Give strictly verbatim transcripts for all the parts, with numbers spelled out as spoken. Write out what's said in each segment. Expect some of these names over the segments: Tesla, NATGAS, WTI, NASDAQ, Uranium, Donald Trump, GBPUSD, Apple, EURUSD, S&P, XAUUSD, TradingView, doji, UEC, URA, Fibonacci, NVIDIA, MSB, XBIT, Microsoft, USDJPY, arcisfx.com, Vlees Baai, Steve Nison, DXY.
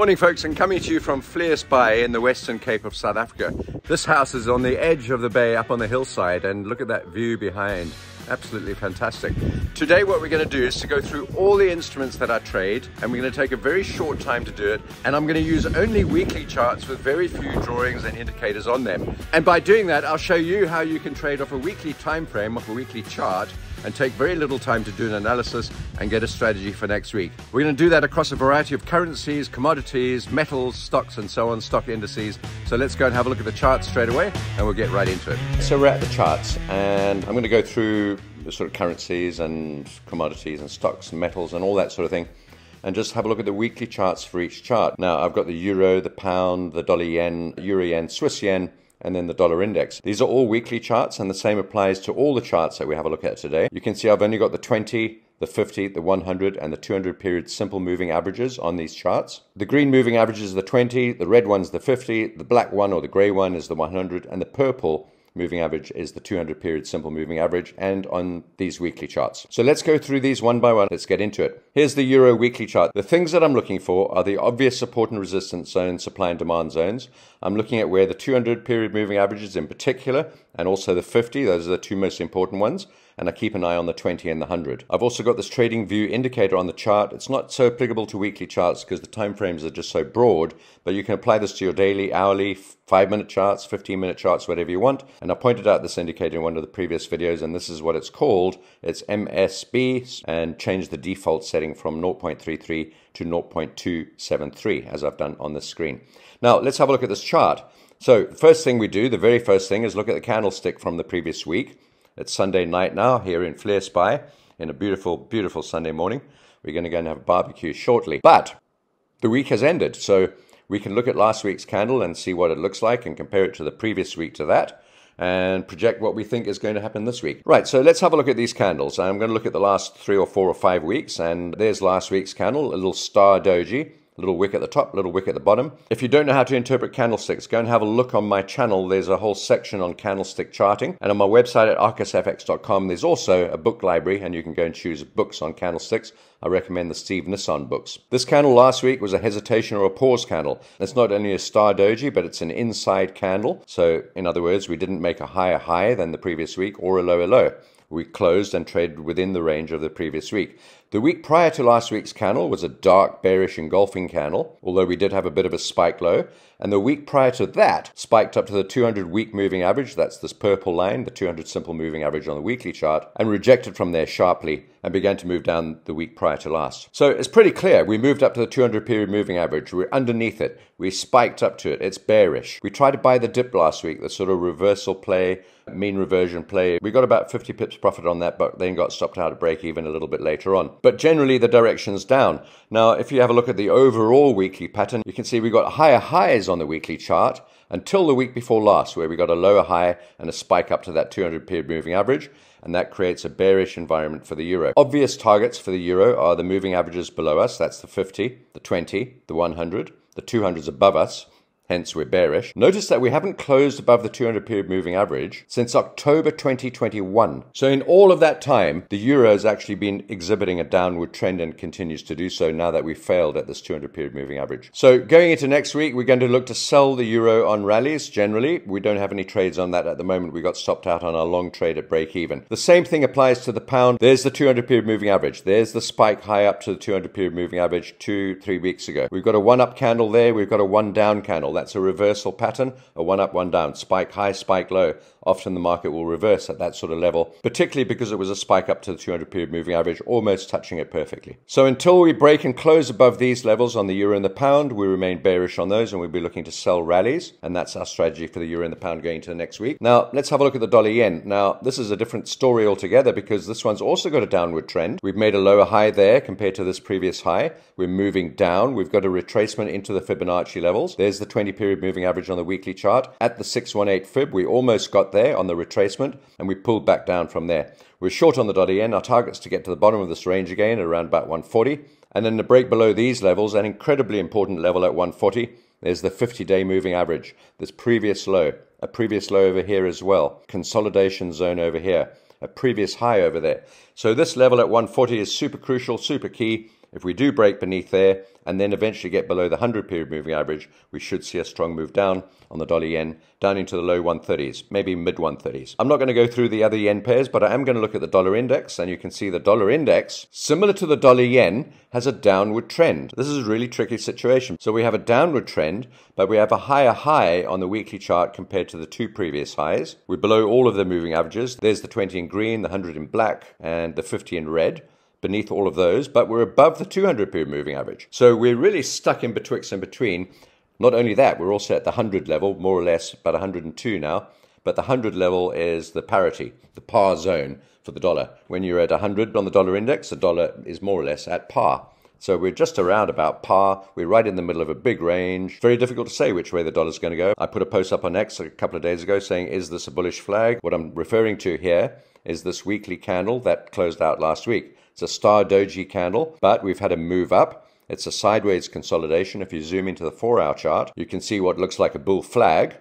Morning folks, and coming to you from Vlees Baai in the Western Cape of South Africa. This house is on the edge of the bay up on the hillside, and look at that view behind. Absolutely fantastic. Today what we're going to do is to go through all the instruments that I trade, and we're going to take a very short time to do it, and I'm going to use only weekly charts with very few drawings and indicators on them. And by doing that, I'll show you how you can trade off a weekly time frame, off a weekly chart, and take very little time to do an analysis and get a strategy for next week. We're going to do that across a variety of currencies, commodities, metals, stocks, and so on, stock indices. So let's go and have a look at the charts straight away, and we'll get right into it. So we're at the charts, and I'm going to go through the sort of currencies and commodities and stocks and metals and all that sort of thing, and just have a look at the weekly charts for each chart. Now, I've got the euro, the pound, the dollar yen, U R A yen, Swiss yen, and then the dollar index. These are all weekly charts, and the same applies to all the charts that we have a look at today. You can see I've only got the twenty, the fifty, the one hundred, and the two hundred period simple moving averages on these charts. The green moving average is the twenty, the red one's the fifty, the black one or the grey one is the one hundred, and the purple moving average is the two hundred period simple moving average, and on these weekly charts. So let's go through these one by one. Let's get into it. Here's the euro weekly chart. The things that I'm looking for are the obvious support and resistance zones, supply and demand zones. I'm looking at where the two hundred period moving averages in particular, and also the fifty. Those are the two most important ones, and I keep an eye on the twenty and the one hundred. I've also got this TradingView indicator on the chart. It's not so applicable to weekly charts because the time frames are just so broad, but you can apply this to your daily, hourly, five minute charts, fifteen minute charts, whatever you want. And I pointed out this indicator in one of the previous videos, and this is what it's called. It's M S B, and change the default setting from zero point three three to zero point two seven three, as I've done on this screen. Now, let's have a look at this chart. So first thing we do, the very first thing, is look at the candlestick from the previous week. It's Sunday night now here in Vlees Baai, in a beautiful, beautiful Sunday morning. We're going to go and have a barbecue shortly. But the week has ended, so we can look at last week's candle and see what it looks like and compare it to the previous week to that, and project what we think is going to happen this week. Right, so let's have a look at these candles. I'm going to look at the last three or four or five weeks, and there's last week's candle, a little star doji, a little wick at the top, a little wick at the bottom. If you don't know how to interpret candlesticks, go and have a look on my channel. There's a whole section on candlestick charting, and on my website at arcis f x dot com, there's also a book library, and you can go and choose books on candlesticks. I recommend the Steve Nison books. This candle last week was a hesitation or a pause candle. It's not only a star doji, but it's an inside candle. So in other words, we didn't make a higher high than the previous week or a lower low. We closed and traded within the range of the previous week. The week prior to last week's candle was a dark, bearish, engulfing candle, although we did have a bit of a spike low. And the week prior to that spiked up to the two hundred week moving average. That's this purple line, the two hundred simple moving average on the weekly chart, and rejected from there sharply and began to move down the week prior to last. So it's pretty clear. We moved up to the two hundred period moving average. We're underneath it. We spiked up to it. It's bearish. We tried to buy the dip last week, the sort of reversal play, mean reversion play. We got about fifty pips profit on that, but then got stopped out at break even a little bit later on. But generally the direction's down. Now, if you have a look at the overall weekly pattern, you can see we got higher highs on the weekly chart until the week before last, where we got a lower high and a spike up to that two hundred period moving average, and that creates a bearish environment for the euro. Obvious targets for the euro are the moving averages below us. That's the fifty, the twenty, the one hundred, the two hundreds above us, hence we're bearish. Notice that we haven't closed above the two hundred period moving average since October twenty twenty-one. So in all of that time, the euro has actually been exhibiting a downward trend and continues to do so now that we've failed at this two hundred period moving average. So going into next week, we're going to look to sell the euro on rallies generally. We don't have any trades on that at the moment. We got stopped out on our long trade at break even. The same thing applies to the pound. There's the two hundred period moving average. There's the spike high up to the two hundred period moving average two, three weeks ago. We've got a one up candle there. We've got a one down candle. That's a reversal pattern, a one up, one down, spike high, spike low. Often the market will reverse at that sort of level, particularly because it was a spike up to the two hundred period moving average, almost touching it perfectly. So until we break and close above these levels on the euro and the pound, we remain bearish on those, and we'll be looking to sell rallies. And that's our strategy for the euro and the pound going into the next week. Now, let's have a look at the dollar yen. Now, this is a different story altogether because this one's also got a downward trend. We've made a lower high there compared to this previous high. We're moving down. We've got a retracement into the Fibonacci levels. There's the twenty period moving average on the weekly chart at the six one eight fib. We almost got there on the retracement, and we pulled back down from there. We're short on the dollar yen. Our target's to get to the bottom of this range again at around about one forty, and then the break below these levels, an incredibly important level at one forty. There's the fifty day moving average, this previous low, a previous low over here as well, consolidation zone over here, a previous high over there. So this level at one forty is super crucial, super key. If we do break beneath there and then eventually get below the hundred period moving average, we should see a strong move down on the dollar yen, down into the low one thirties, maybe mid one thirties. I'm not going to go through the other yen pairs, but I am going to look at the dollar index, and you can see the dollar index, similar to the dollar yen, has a downward trend. This is a really tricky situation. So we have a downward trend, but we have a higher high on the weekly chart compared to the two previous highs. We're below all of the moving averages. There's the twenty in green, the hundred in black, and the fifty in red, beneath all of those, but we're above the two hundred period moving average. So we're really stuck in betwixt and between. Not only that, we're also at the hundred level, more or less, about one hundred and two now, but the hundred level is the parity, the par zone for the dollar. When you're at one hundred on the dollar index, the dollar is more or less at par. So we're just around about par. We're right in the middle of a big range. Very difficult to say which way the dollar's going to go. I put a post up on X a couple of days ago saying, is this a bullish flag? What I'm referring to here is this weekly candle that closed out last week. It's a star doji candle, but we've had a move up. It's a sideways consolidation. If you zoom into the four hour chart, you can see what looks like a bull flag.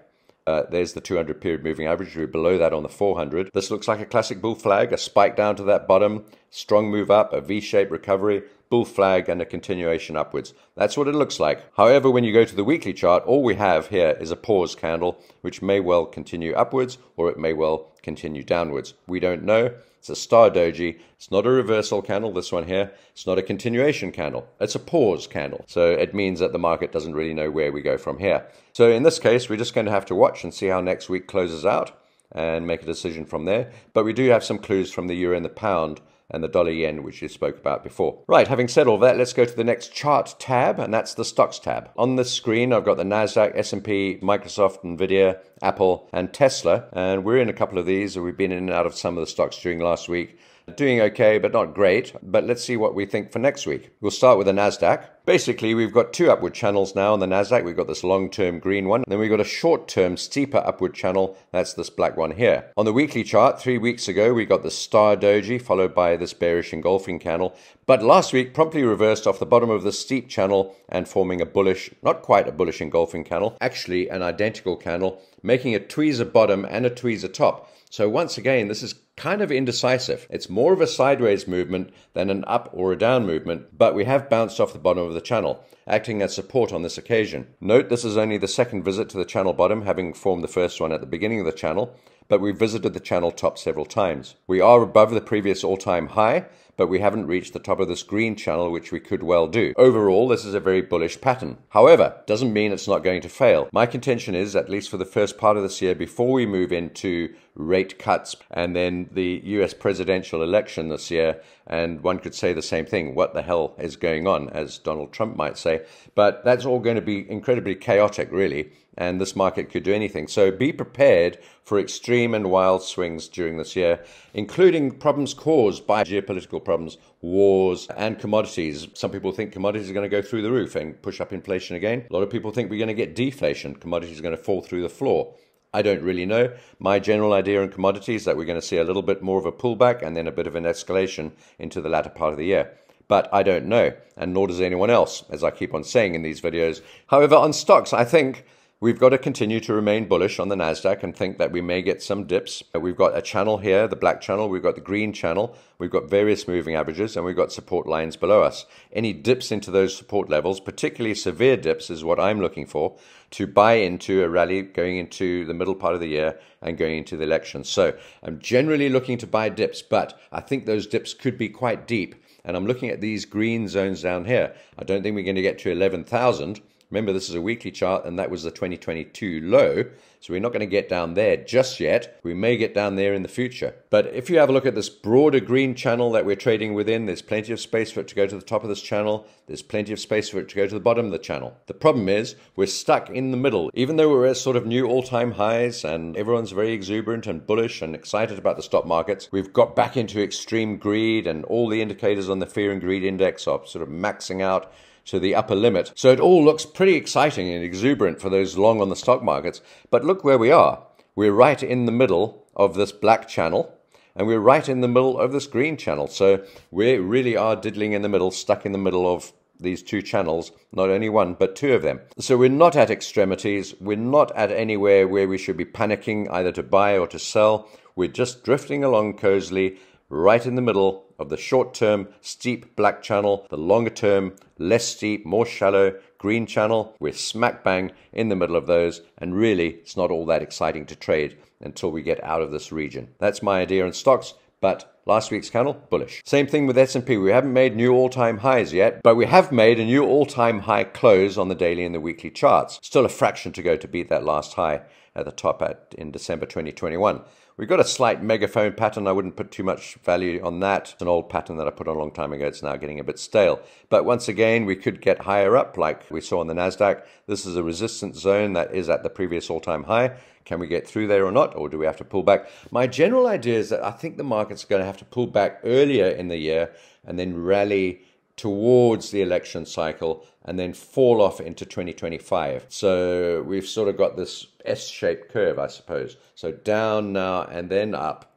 Uh, there's the two hundred period moving average. We're below that on the four hundred. This looks like a classic bull flag, a spike down to that bottom, strong move up, a V-shaped recovery, bull flag, and a continuation upwards. That's what it looks like. However, when you go to the weekly chart, all we have here is a pause candle, which may well continue upwards, or it may well continue downwards. We don't know. It's a star doji. It's not a reversal candle, this one here. It's not a continuation candle. It's a pause candle. So it means that the market doesn't really know where we go from here. So in this case, we're just going to have to watch and see how next week closes out and make a decision from there. But we do have some clues from the euro and the pound and the dollar yen, which you spoke about before. Right, having said all that, let's go to the next chart tab, and that's the stocks tab. On this screen, I've got the NASDAQ, S and P, Microsoft, NVIDIA, Apple, and Tesla. And we're in a couple of these, and we've been in and out of some of the stocks during last week. Doing okay, but not great. But let's see what we think for next week. We'll start with the NASDAQ. Basically, we've got two upward channels now on the NASDAQ. We've got this long-term green one. Then we've got a short-term steeper upward channel. That's this black one here. On the weekly chart, three weeks ago, we got the star doji followed by this bearish engulfing candle. But last week, promptly reversed off the bottom of the steep channel and forming a bullish, not quite a bullish engulfing candle, actually an identical candle, making a tweezer bottom and a tweezer top. So once again, this is kind of indecisive. It's more of a sideways movement than an up or a down movement, but we have bounced off the bottom of the channel, acting as support on this occasion. Note this is only the second visit to the channel bottom, having formed the first one at the beginning of the channel, but we've visited the channel top several times. We are above the previous all-time high, but we haven't reached the top of this green channel, which we could well do. Overall, this is a very bullish pattern. However, doesn't mean it's not going to fail. My contention is, at least for the first part of this year, before we move into rate cuts and then the U S presidential election this year, and one could say the same thing, what the hell is going on, as Donald Trump might say, but that's all going to be incredibly chaotic, really, and this market could do anything. So be prepared for extreme and wild swings during this year, including problems caused by geopolitical problems, wars, and commodities. Some people think commodities are going to go through the roof and push up inflation again. A lot of people think we're going to get deflation. Commodities are going to fall through the floor. I don't really know. My general idea on commodities is that we're going to see a little bit more of a pullback and then a bit of an escalation into the latter part of the year. But I don't know, and nor does anyone else, as I keep on saying in these videos. However, on stocks, I think we've got to continue to remain bullish on the NASDAQ and think that we may get some dips. We've got a channel here, the black channel, we've got the green channel, we've got various moving averages, and we've got support lines below us. Any dips into those support levels, particularly severe dips, is what I'm looking for to buy into a rally going into the middle part of the year and going into the election. So I'm generally looking to buy dips, but I think those dips could be quite deep. And I'm looking at these green zones down here. I don't think we're going to get to eleven thousand. Remember, this is a weekly chart, and that was the twenty twenty-two low, so we're not going to get down there just yet. We may get down there in the future. But if you have a look at this broader green channel that we're trading within, there's plenty of space for it to go to the top of this channel. There's plenty of space for it to go to the bottom of the channel. The problem is we're stuck in the middle. Even though we're at sort of new all-time highs and everyone's very exuberant and bullish and excited about the stock markets, we've got back into extreme greed, and all the indicators on the fear and greed index are sort of maxing out to the upper limit. So it all looks pretty exciting and exuberant for those long on the stock markets. But look where we are. We're right in the middle of this black channel, and we're right in the middle of this green channel. So we really are diddling in the middle, stuck in the middle of these two channels, not only one, but two of them. So we're not at extremities. We're not at anywhere where we should be panicking either to buy or to sell. We're just drifting along cozily, right in the middle of the short-term steep black channel, the longer-term less steep, more shallow green channel. We're smack bang in the middle of those, and really it's not all that exciting to trade until we get out of this region. That's my idea on stocks, but last week's candle, bullish. Same thing with S and P. We haven't made new all-time highs yet, but we have made a new all-time high close on the daily and the weekly charts. Still a fraction to go to beat that last high at the top at in December twenty twenty-one. We've got a slight megaphone pattern. I wouldn't put too much value on that. It's an old pattern that I put on a long time ago. It's now getting a bit stale. But once again, we could get higher up like we saw on the NASDAQ. This is a resistance zone that is at the previous all-time high. Can we get through there or not? Or do we have to pull back? My general idea is that I think the market's going to have to pull back earlier in the year and then rally towards the election cycle and then fall off into twenty twenty-five. So we've sort of got this S-shaped curve, I suppose. So down now and then up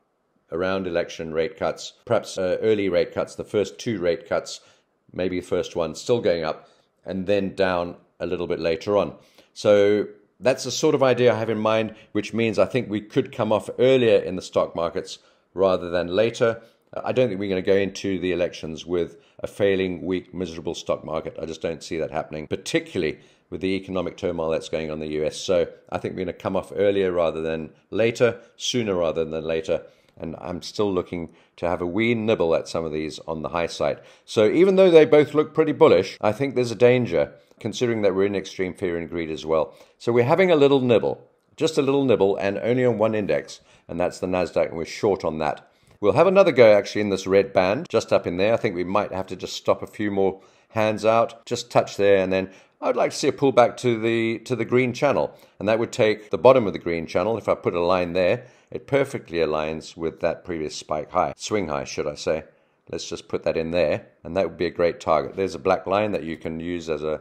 around election rate cuts, perhaps uh, early rate cuts, the first two rate cuts, maybe the first one still going up, and then down a little bit later on. So that's the sort of idea I have in mind, which means I think we could come off earlier in the stock markets rather than later. I don't think we're going to go into the elections with a failing, weak, miserable stock market. I just don't see that happening, particularly with the economic turmoil that's going on in the U S. So I think we're going to come off earlier rather than later, sooner rather than later. And I'm still looking to have a wee nibble at some of these on the high side. So even though they both look pretty bullish, I think there's a danger, considering that we're in extreme fear and greed as well. So we're having a little nibble, just a little nibble, and only on one index, and that's the NASDAQ, and we're short on that. We'll have another go actually in this red band, just up in there. I think we might have to just stop a few more hands out, just touch there, and then I'd like to see a pullback to the to the green channel, and that would take the bottom of the green channel. If I put a line there, it perfectly aligns with that previous spike high, swing high, should I say. Let's just put that in there, and that would be a great target. There's a black line that you can use as a,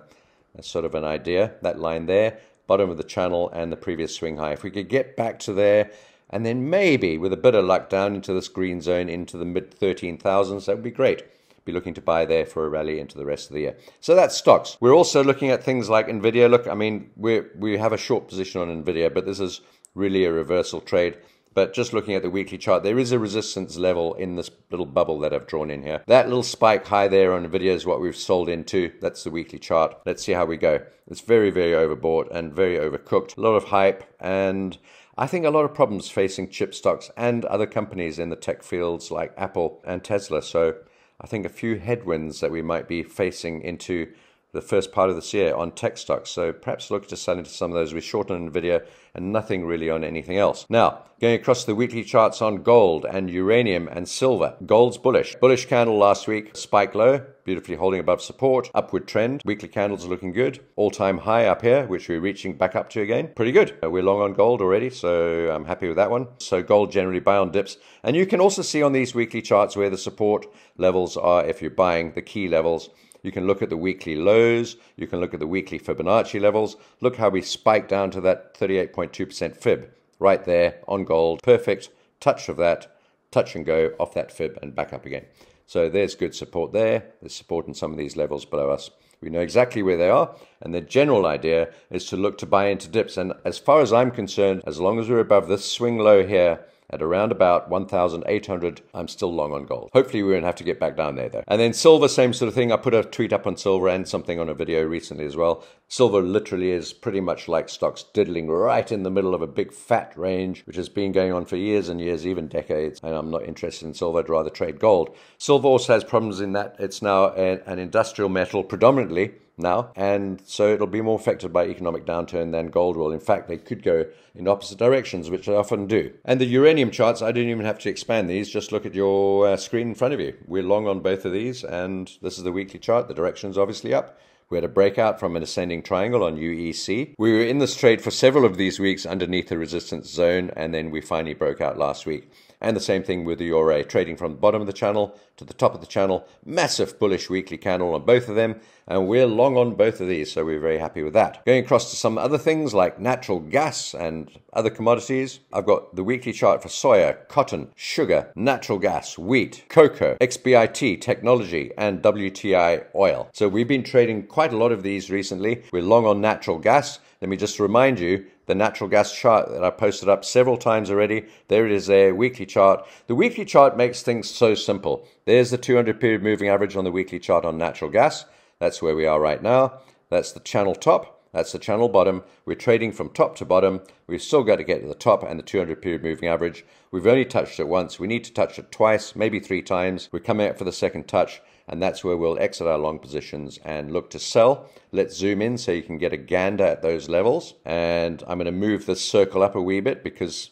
as sort of an idea, that line there, bottom of the channel and the previous swing high. If we could get back to there, and then maybe with a bit of luck down into this green zone, into the mid thirteen thousands, that would be great. Be looking to buy there for a rally into the rest of the year. So that's stocks. We're also looking at things like NVIDIA. Look, I mean, we we have a short position on NVIDIA, but this is really a reversal trade. But just looking at the weekly chart, there is a resistance level in this little bubble that I've drawn in here. That little spike high there on NVIDIA is what we've sold into. That's the weekly chart. Let's see how we go. It's very, very overbought and very overcooked. A lot of hype, and I think a lot of problems facing chip stocks and other companies in the tech fields like Apple and Tesla. So I think a few headwinds that we might be facing into the first part of this year on tech stocks. So perhaps look to sell into some of those. We're short on NVIDIA and nothing really on anything else. Now, going across the weekly charts on gold and uranium and silver. Gold's bullish. Bullish candle last week, spike low, beautifully holding above support, upward trend. Weekly candles are looking good. All-time high up here, which we're reaching back up to again. Pretty good. We're long on gold already, so I'm happy with that one. So gold generally buy on dips. And you can also see on these weekly charts where the support levels are if you're buying, the key levels. You can look at the weekly lows. You can look at the weekly Fibonacci levels. Look how we spiked down to that thirty-eight point two percent fib right there on gold. Perfect touch of that, touch and go off that fib and back up again. So there's good support there. There's support in some of these levels below us. We know exactly where they are, and the general idea is to look to buy into dips. And as far as I'm concerned, as long as we're above this swing low here at around about one thousand eight hundred, I'm still long on gold. Hopefully we won't have to get back down there though. And then silver, same sort of thing. I put a tweet up on silver and something on a video recently as well. Silver literally is pretty much like stocks, diddling right in the middle of a big fat range, which has been going on for years and years, even decades. And I'm not interested in silver. I'd rather trade gold. Silver also has problems in that it's now a, an industrial metal predominantly now, and so it'll be more affected by economic downturn than gold will. In fact, they could go in opposite directions, which they often do. And the uranium charts, I didn't even have to expand these. Just look at your uh, screen in front of you. We're long on both of these, and this is the weekly chart. The direction's obviously up. We had a breakout from an ascending triangle on U E C. We were in this trade for several of these weeks underneath the resistance zone, and then we finally broke out last week. And the same thing with the U R A, trading from the bottom of the channel to the top of the channel. Massive bullish weekly candle on both of them, and we're long on both of these, so we're very happy with that. Going across to some other things like natural gas and other commodities. I've got the weekly chart for soya, cotton, sugar, natural gas, wheat, cocoa, X B I T, technology, and W T I oil. So we've been trading quite Quite a lot of these recently. We're long on natural gas. Let me just remind you the natural gas chart that I posted up several times already. There it is there, weekly chart. The weekly chart makes things so simple. There's the two hundred period moving average on the weekly chart on natural gas. That's where we are right now. That's the channel top. That's the channel bottom. We're trading from top to bottom. We've still got to get to the top and the two hundred period moving average. We've only touched it once. We need to touch it twice, maybe three times. We're coming up for the second touch, and that's where we'll exit our long positions and look to sell. Let's zoom in so you can get a gander at those levels. And I'm going to move this circle up a wee bit because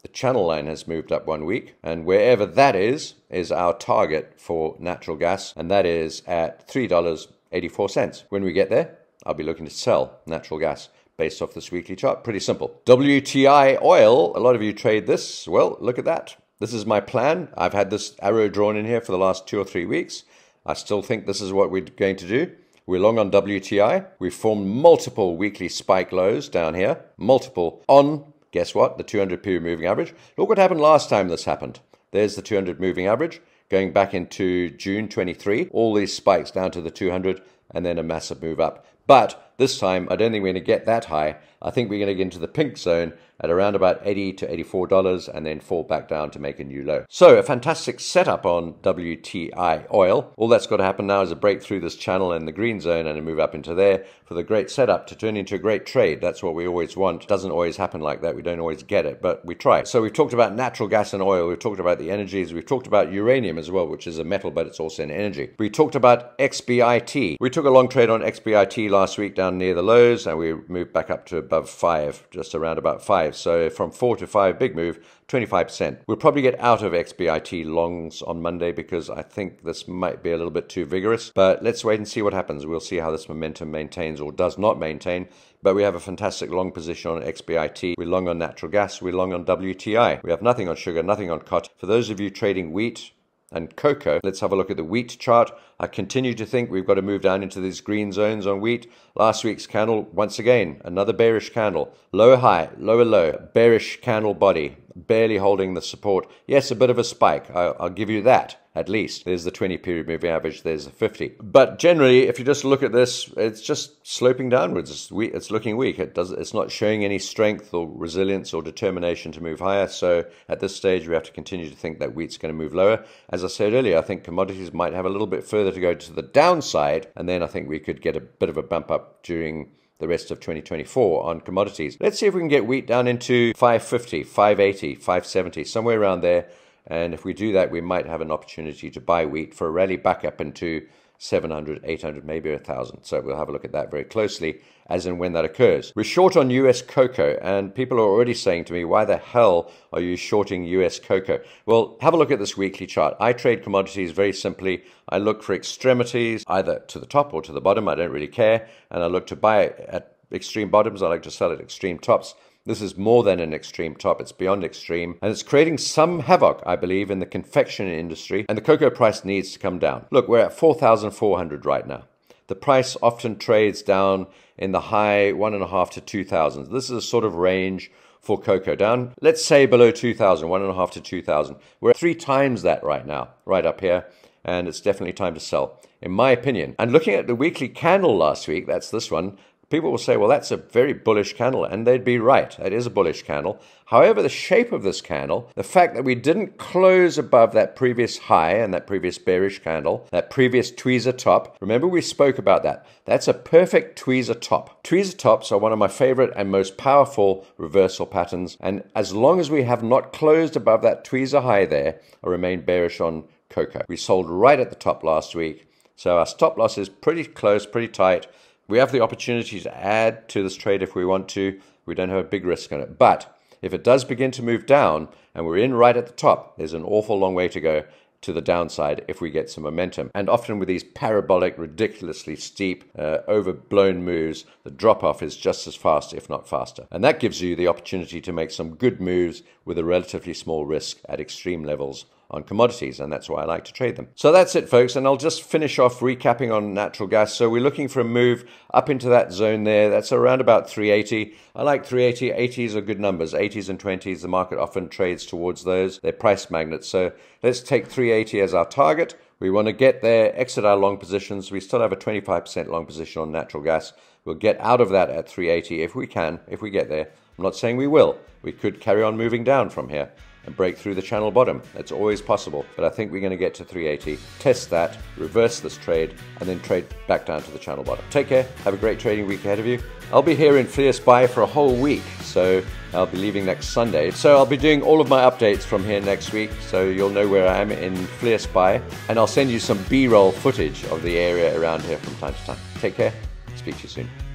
the channel line has moved up one week. And wherever that is, is our target for natural gas, and that is at three dollars and eighty-four cents. When we get there, I'll be looking to sell natural gas based off this weekly chart. Pretty simple. W T I oil, a lot of you trade this. Well, look at that. This is my plan. I've had this arrow drawn in here for the last two or three weeks. I still think this is what we're going to do. We're long on W T I. We've formed multiple weekly spike lows down here. Multiple on, guess what? The two hundred period moving average. Look what happened last time this happened. There's the two hundred moving average going back into June twenty-three. All these spikes down to the two hundred and then a massive move up. But this time, I don't think we're going to get that high. I think we're going to get into the pink zone at around about eighty to eighty-four dollars and then fall back down to make a new low. So a fantastic setup on W T I oil. All that's got to happen now is a break through this channel and the green zone and a move up into there for the great setup to turn into a great trade. That's what we always want. It doesn't always happen like that. We don't always get it, but we try. So we've talked about natural gas and oil. We've talked about the energies. We've talked about uranium as well, which is a metal, but it's also an energy. We talked about X B I T. We took a long trade on X B I T last week down near the lows, and we moved back up to above five, just around about five. So from four to five, big move, twenty-five percent. We'll probably get out of X B I T longs on Monday because I think this might be a little bit too vigorous, but let's wait and see what happens. We'll see how this momentum maintains or does not maintain. But we have a fantastic long position on X B I T. We're long on natural gas. We're long on W T I. We have nothing on sugar, nothing on cotton. For those of you trading wheat and cocoa, let's have a look at the wheat chart. I continue to think we've got to move down into these green zones on wheat. Last week's candle, once again, another bearish candle. Lower high, lower low, bearish candle body, barely holding the support. Yes, a bit of a spike. I'll, I'll give you that, at least. There's the twenty period moving average, there's the fifty. But generally, if you just look at this, it's just sloping downwards. It's, we, it's looking weak. It does, it's not showing any strength or resilience or determination to move higher. So at this stage, we have to continue to think that wheat's going to move lower. As I said earlier, I think commodities might have a little bit further to go to the downside, and then I think we could get a bit of a bump up during the rest of twenty twenty-four on commodities. Let's see if we can get wheat down into five fifty, five eighty, five seventy, somewhere around there. And if we do that, we might have an opportunity to buy wheat for a rally back up into seven hundred, eight hundred, maybe one thousand. So we'll have a look at that very closely as and when that occurs. We're short on U S cocoa, and people are already saying to me, why the hell are you shorting U S cocoa? Well, have a look at this weekly chart. I trade commodities very simply. I look for extremities, either to the top or to the bottom. I don't really care. And I look to buy at extreme bottoms. I like to sell at extreme tops. This is more than an extreme top, it's beyond extreme, and it's creating some havoc, I believe, in the confectionery industry, and the cocoa price needs to come down. Look, we're at four thousand four hundred right now. The price often trades down in the high one and a half to two thousand. This is a sort of range for cocoa down, let's say below two thousand, one and a half to two thousand. We're at three times that right now, right up here, and it's definitely time to sell, in my opinion. And looking at the weekly candle last week, that's this one, people will say, well, that's a very bullish candle, and they'd be right. It is a bullish candle. However, the shape of this candle, the fact that we didn't close above that previous high and that previous bearish candle, that previous tweezer top, remember we spoke about that. That's a perfect tweezer top. Tweezer tops are one of my favorite and most powerful reversal patterns, and as long as we have not closed above that tweezer high there, I remain bearish on cocoa. We sold right at the top last week, so our stop loss is pretty close, pretty tight. We have the opportunity to add to this trade if we want to. We don't have a big risk on it. But if it does begin to move down and we're in right at the top, there's an awful long way to go to the downside if we get some momentum. And often with these parabolic, ridiculously steep, uh, overblown moves, the drop-off is just as fast, if not faster. And that gives you the opportunity to make some good moves with a relatively small risk at extreme levels on commodities, and that's why I like to trade them. So that's it, folks, and I'll just finish off recapping on natural gas. So we're looking for a move up into that zone there. That's around about three eighty. I like three eighty. eighties are good numbers. eighties and twenties, the market often trades towards those. They're price magnets. So let's take three eighty as our target. We want to get there, exit our long positions. We still have a twenty-five percent long position on natural gas. We'll get out of that at three eighty if we can, if we get there. I'm not saying we will. We could carry on moving down from here and break through the channel bottom. That's always possible, but I think we're going to get to three eighty, test that, reverse this trade, and then trade back down to the channel bottom. Take care, have a great trading week ahead of you. I'll be here in Vlees Baai for a whole week, so I'll be leaving next Sunday. So I'll be doing all of my updates from here next week, so you'll know where I am in Vlees Baai, and I'll send you some B-roll footage of the area around here from time to time. Take care, speak to you soon.